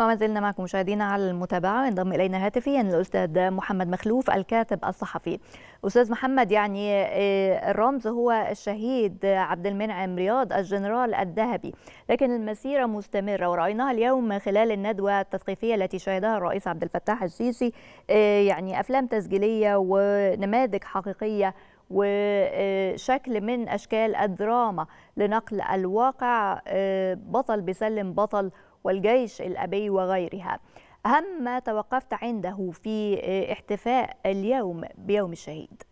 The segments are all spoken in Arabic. وما زلنا معكم مشاهدينا على المتابعة. انضم إلينا هاتفيا الأستاذ محمد مخلوف الكاتب الصحفي. أستاذ محمد، يعني الرمز هو الشهيد عبد المنعم رياض الجنرال الذهبي، لكن المسيرة مستمرة ورأيناها اليوم خلال الندوة التثقيفية التي شهدها الرئيس عبد الفتاح السيسي، يعني أفلام تسجيلية ونماذج حقيقية وشكل من أشكال الدراما لنقل الواقع، بطل بيسلم بطل والجيش الأبي وغيرها. أهم ما توقفت عنده في احتفاء اليوم بيوم الشهيد.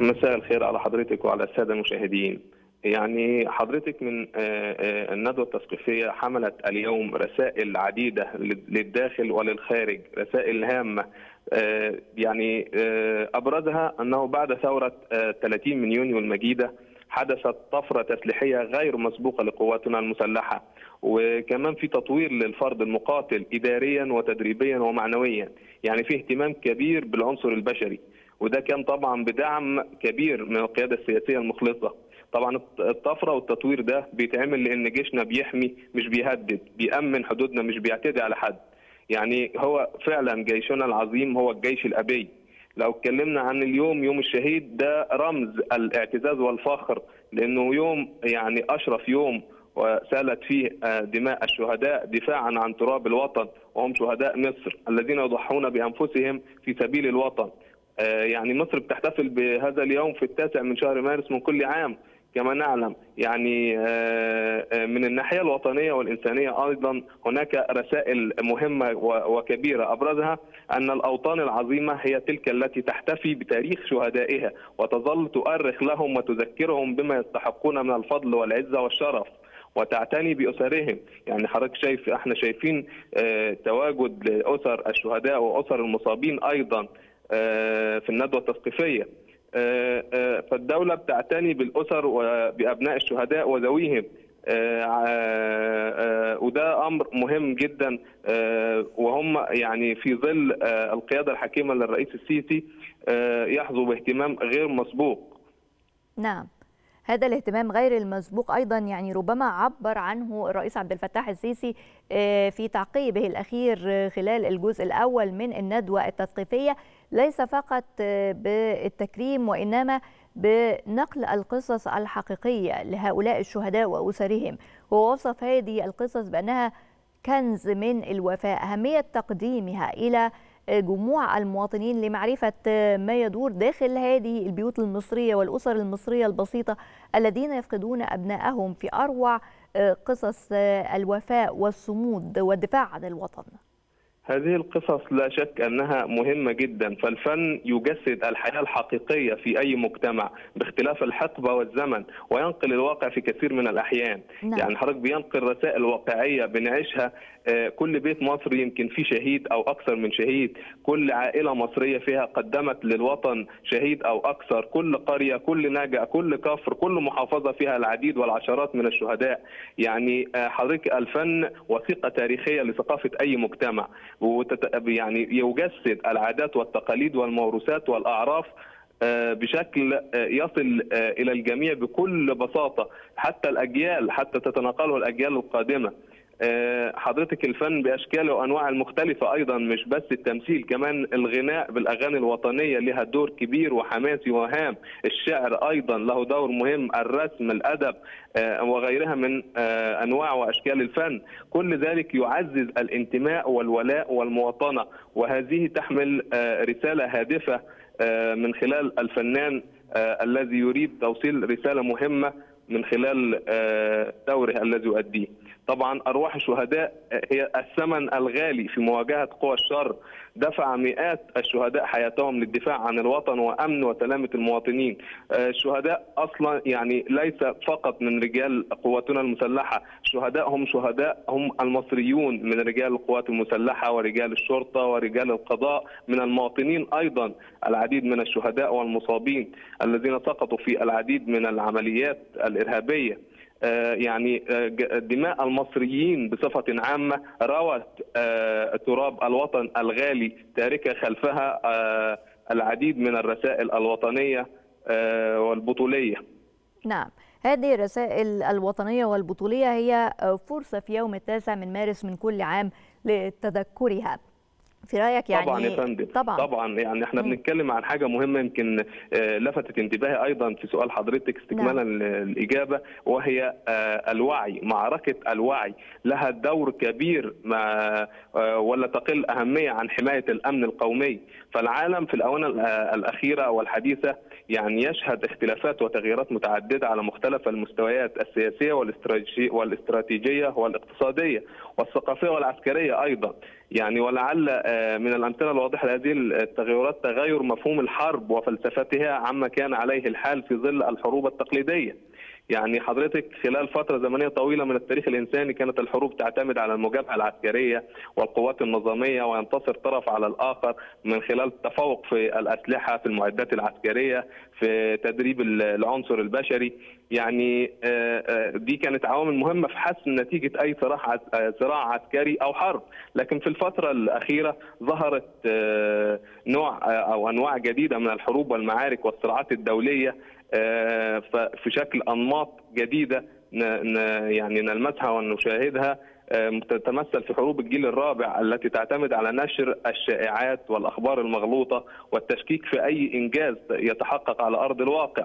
مساء الخير على حضرتك وعلى السادة المشاهدين. يعني حضرتك من الندوة التثقيفية حملت اليوم رسائل عديدة للداخل وللخارج، رسائل هامة، يعني أبرزها أنه بعد ثورة 30 من يونيو المجيدة حدثت طفرة تسليحية غير مسبوقة لقواتنا المسلحة، وكمان في تطوير للفرد المقاتل إداريا وتدريبيا ومعنويا، يعني في اهتمام كبير بالعنصر البشري، وده كان طبعا بدعم كبير من القيادة السياسية المخلصة. طبعا الطفرة والتطوير ده بيتعمل لأن جيشنا بيحمي مش بيهدد، بيأمن حدودنا مش بيعتدي على حد، يعني هو فعلا جيشنا العظيم هو الجيش الأبي. لو اتكلمنا عن اليوم، يوم الشهيد ده رمز الاعتزاز والفخر، لأنه يوم يعني أشرف يوم وسالت فيه دماء الشهداء دفاعا عن تراب الوطن، وهم شهداء مصر الذين يضحون بأنفسهم في سبيل الوطن. يعني مصر بتحتفل بهذا اليوم في 9 من شهر مارس من كل عام كما نعلم. يعني من الناحية الوطنية والإنسانية أيضا هناك رسائل مهمة وكبيرة، أبرزها أن الأوطان العظيمة هي تلك التي تحتفي بتاريخ شهدائها وتظل تؤرخ لهم وتذكرهم بما يستحقون من الفضل والعزة والشرف وتعتني بأسرهم. يعني حضرتك شايف، احنا شايفين تواجد لأسر الشهداء وأسر المصابين أيضا في الندوة التثقيفية. فالدولة بتعتني بالأسر وبأبناء الشهداء وذويهم، وده أمر مهم جدا، وهم يعني في ظل القيادة الحكيمة للرئيس السيسي يحظوا باهتمام غير مسبوق. نعم، هذا الاهتمام غير المسبوق أيضا يعني ربما عبر عنه الرئيس عبد الفتاح السيسي في تعقيبه الأخير خلال الجزء الأول من الندوة التثقيفية، ليس فقط بالتكريم وإنما بنقل القصص الحقيقية لهؤلاء الشهداء وأسرهم، ووصف هذه القصص بأنها كنز من الوفاء، أهمية تقديمها إلى جموع المواطنين لمعرفة ما يدور داخل هذه البيوت المصرية والأسر المصرية البسيطة الذين يفقدون أبنائهم، في أروع قصص الوفاء والصمود والدفاع عن الوطن. هذه القصص لا شك أنها مهمة جدا، فالفن يجسد الحياة الحقيقية في أي مجتمع باختلاف الحقبة والزمن وينقل الواقع في كثير من الأحيان. نعم. يعني حضرتك بينقل رسائل واقعية بنعيشها، كل بيت مصري يمكن فيه شهيد أو أكثر من شهيد، كل عائلة مصرية فيها قدمت للوطن شهيد أو أكثر، كل قرية، كل نجا، كل كفر، كل محافظة فيها العديد والعشرات من الشهداء. يعني حضرتك الفن وثيقة تاريخية لثقافة أي مجتمع، يعني يجسد العادات والتقاليد والموروثات والأعراف بشكل يصل إلى الجميع بكل بساطة، حتى الأجيال، حتى تتناقله الأجيال القادمة. حضرتك الفن بأشكاله وأنواعه المختلفة أيضا، مش بس التمثيل، كمان الغناء بالأغاني الوطنية لها دور كبير وحماسي وهام، الشعر أيضا له دور مهم، الرسم، الأدب وغيرها من أنواع وأشكال الفن، كل ذلك يعزز الانتماء والولاء والمواطنة، وهذه تحمل رسالة هادفة من خلال الفنان الذي يريد توصيل رسالة مهمة من خلال دوره الذي يؤديه. طبعا أرواح الشهداء هي الثمن الغالي في مواجهة قوى الشر، دفع مئات الشهداء حياتهم للدفاع عن الوطن وأمن وسلامة المواطنين. الشهداء أصلا يعني ليس فقط من رجال قواتنا المسلحة، الشهداء هم شهداء، هم المصريون من رجال القوات المسلحة ورجال الشرطة ورجال القضاء، من المواطنين أيضا العديد من الشهداء والمصابين الذين سقطوا في العديد من العمليات الإرهابية. يعني دماء المصريين بصفة عامة روت تراب الوطن الغالي، تاركة خلفها العديد من الرسائل الوطنية والبطولية. نعم، هذه الرسائل الوطنية والبطولية هي فرصة في يوم 9 مارس من كل عام لتذكرها. في رايك يعني طبعا يا فندم طبعا يعني احنا بنتكلم عن حاجه مهمه. يمكن لفتت انتباهي ايضا في سؤال حضرتك استكمالا للاجابه، وهي الوعي. معركه الوعي لها دور كبير ولا تقل اهميه عن حمايه الامن القومي. فالعالم في الاونه الاخيره والحديثه يعني يشهد اختلافات وتغييرات متعدده على مختلف المستويات السياسيه والاستراتيجيه والاقتصاديه والثقافيه والعسكريه ايضا يعني. ولعل من الأمثلة الواضحة لهذه التغيرات تغير مفهوم الحرب وفلسفتها عما كان عليه الحال في ظل الحروب التقليدية. يعني حضرتك خلال فترة زمنية طويلة من التاريخ الإنساني كانت الحروب تعتمد على المجابهة العسكرية والقوات النظامية، وينتصر طرف على الآخر من خلال التفوق في الأسلحة، في المعدات العسكرية، في تدريب العنصر البشري. يعني دي كانت عوامل مهمة في حسم نتيجة أي صراع عسكري أو حرب. لكن في الفترة الأخيرة ظهرت نوع أو أنواع جديدة من الحروب والمعارك والصراعات الدولية في شكل أنماط جديدة يعني نلمسها ونشاهدها، تتمثل في حروب الجيل الرابع التي تعتمد على نشر الشائعات والأخبار المغلوطة والتشكيك في أي إنجاز يتحقق على أرض الواقع.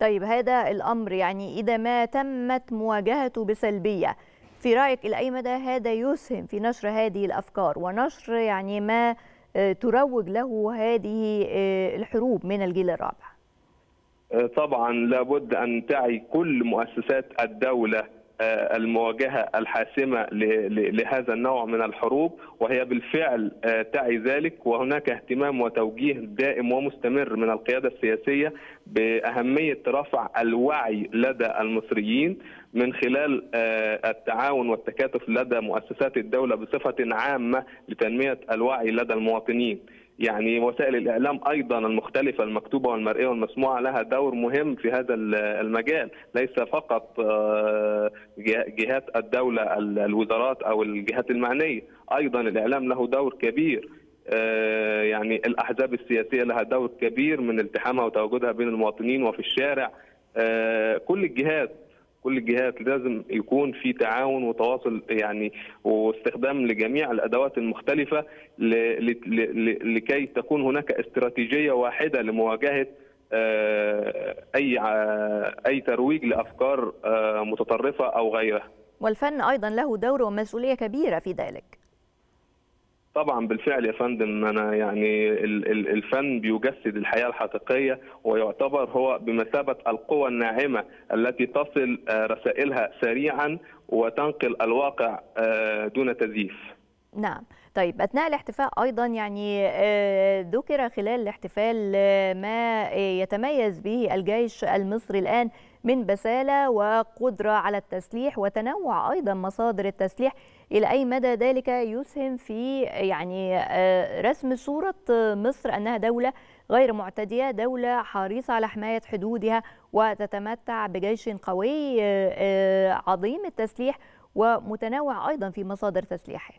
طيب هذا الأمر يعني إذا ما تمت مواجهته بسلبية، في رأيك إلى أي مدى هذا يسهم في نشر هذه الأفكار ونشر يعني ما تروج له هذه الحروب من الجيل الرابع؟ طبعا لابد أن تعي كل مؤسسات الدولة المواجهة الحاسمة لهذا النوع من الحروب، وهي بالفعل تعي ذلك. وهناك اهتمام وتوجيه دائم ومستمر من القيادة السياسية بأهمية رفع الوعي لدى المصريين من خلال التعاون والتكاتف لدى مؤسسات الدولة بصفة عامة لتنمية الوعي لدى المواطنين. يعني وسائل الإعلام أيضا المختلفة المكتوبة والمرئية والمسموعة لها دور مهم في هذا المجال، ليس فقط جهات الدولة الوزارات أو الجهات المعنية، أيضا الإعلام له دور كبير. يعني الأحزاب السياسية لها دور كبير من التحامها وتواجدها بين المواطنين وفي الشارع. كل الجهات لازم يكون في تعاون وتواصل يعني، واستخدام لجميع الأدوات المختلفة لكي تكون هناك استراتيجية واحدة لمواجهة أي ترويج لأفكار متطرفة أو غيرها. والفن أيضا له دور ومسؤولية كبيرة في ذلك. طبعا بالفعل يا فندم، أنا يعني الفن بيجسد الحياة الحقيقية، ويعتبر هو بمثابة القوى الناعمة التي تصل رسائلها سريعا وتنقل الواقع دون تزييف. نعم. طيب أثناء الاحتفاء أيضا يعني ذكر خلال الاحتفال ما يتميز به الجيش المصري الآن من بسالة وقدرة على التسليح وتنوع أيضا مصادر التسليح. إلى أي مدى ذلك يسهم في يعني رسم صورة مصر أنها دولة غير معتدية، دولة حريصة على حماية حدودها وتتمتع بجيش قوي عظيم التسليح ومتنوع أيضا في مصادر تسليحه؟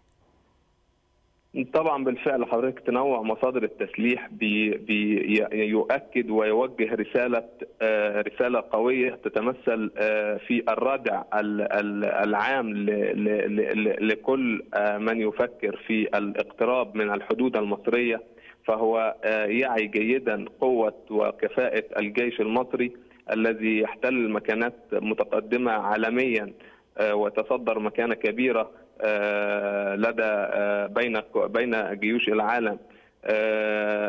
طبعا بالفعل حضرتك، تنوع مصادر التسليح بيؤكد ويوجه رسالة قوية تتمثل في الردع العام لكل من يفكر في الاقتراب من الحدود المصرية. فهو يعي جيدا قوة وكفاءة الجيش المصري الذي يحتل مكانات متقدمة عالميا وتصدر مكانة كبيرة لدى بين جيوش العالم.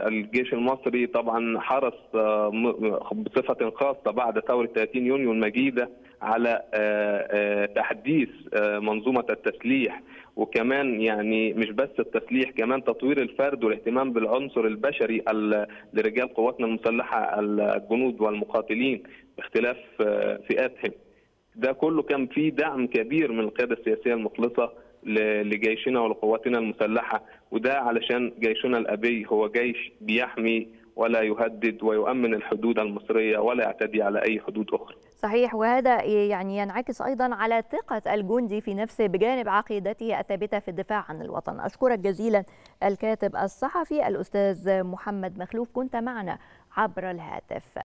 الجيش المصري طبعا حرص بصفة خاصة بعد ثورة 30 يونيو المجيدة على تحديث منظومة التسليح، وكمان يعني مش بس التسليح، كمان تطوير الفرد والاهتمام بالعنصر البشري لرجال قواتنا المسلحة الجنود والمقاتلين باختلاف فئاتهم. ده كله كان فيه دعم كبير من القيادة السياسية المخلصة لجيشنا ولقواتنا المسلحة، وده علشان جيشنا الأبي هو جيش بيحمي ولا يهدد ويؤمن الحدود المصرية ولا يعتدي على أي حدود أخرى. صحيح، وهذا يعني ينعكس أيضا على ثقة الجندي في نفسه بجانب عقيدته الثابتة في الدفاع عن الوطن. أشكرك جزيلا الكاتب الصحفي الأستاذ محمد مخلوف، كنت معنا عبر الهاتف.